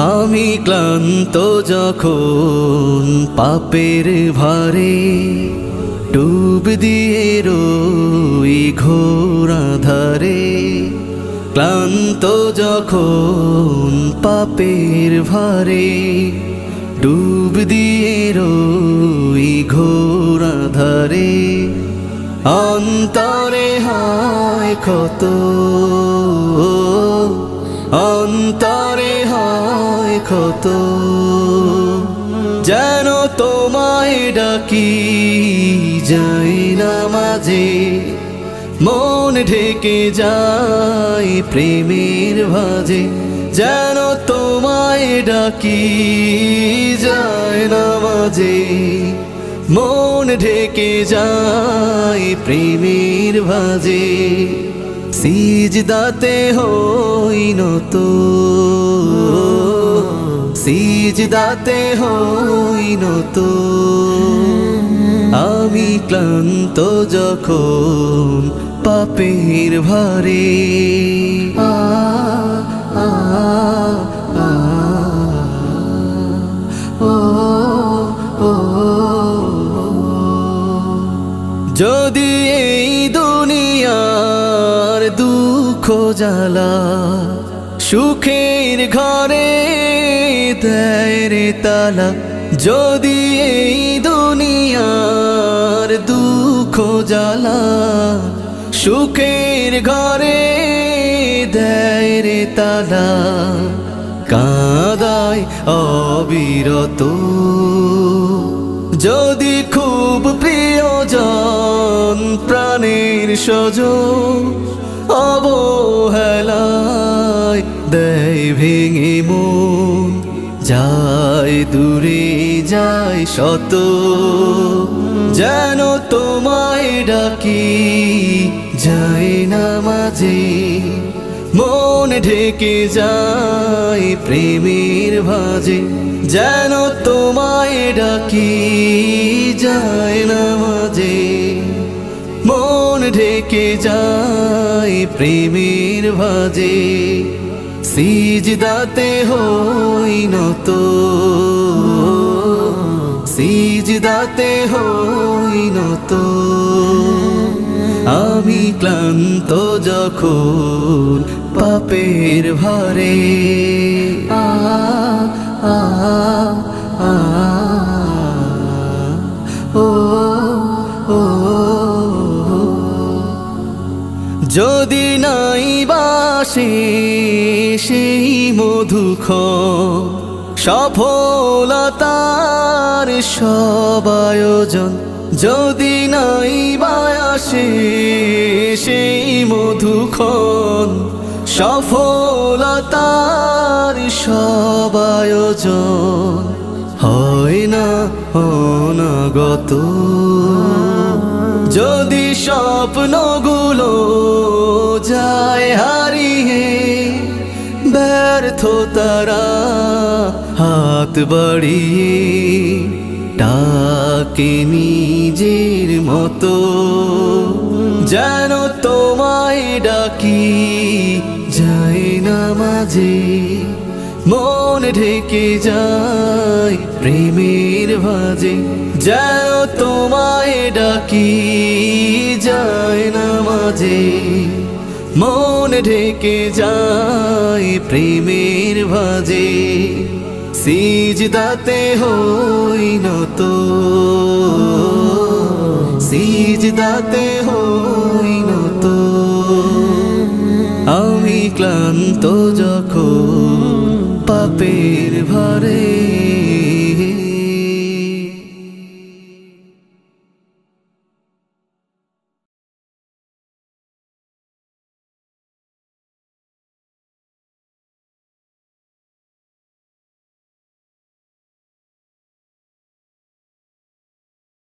आमी क्लांत जखन पापेर भारे डूब दिए रोई घोर आधारे क्लांत जखन पापेर भारे डूब दिए रोई घोर आधारे अंतरे हाय कत अंतरे हाय कत जान तोमाय डाकी जाए ना माझे मन ढेके जाए प्रेमेर भाजे जान तोमाय डाकी जाए ना माझे मन ढेके जाए प्रेमेर भाजे सिजदाते होई नतो सिजदाते होई नतो आमी क्लांत जखन पापेर भारे आ आ आ ओ ओ जदि एई दुनियार दुख जाला सुखेर घरे देरे ताला जदि एई दुनियार दुख जाला सुखेर घरे देरे ताला कादाय अबिरत जदि खूब प्रियजन प्राणेर सजन अबहेलाय देय भेঙে মন যায় দূরে যায় শত যেন তোমায় ডাকি যায় না মাঝে मन ढेके जाए प्रेमेर भाजे जान तोमाय डाकी जाए ना माझे मन ढेके जाए प्रेमेर भाजे सिजदाते होई नतो सिजदाते होई नतो आमी क्लांत जखन पापेर भारे आ आ आ ओ ओ जदि नाई बासे सेई मधुख सफलतार सब आयोजन जदि नाई बासे सेई मधुखन सफलतार सब आयोजन হয় না অনাগত যদি স্বপ্নগুলো যায় হারিয়ে ব্যর্থ তারা হাত বাড়িয়ে ডাকে নিজের মতো যেন তোমায় ডাকি যায় না মাঝে मन ढेके जाए प्रेमेर भाजे जाओ तुम्हारे डाकी जाए ना माझे मन ढेके जाए प्रेमेर भाजे सिजदाते होई नतो सिजदाते होई नतो आमी क्लांत जखन पेर भरे।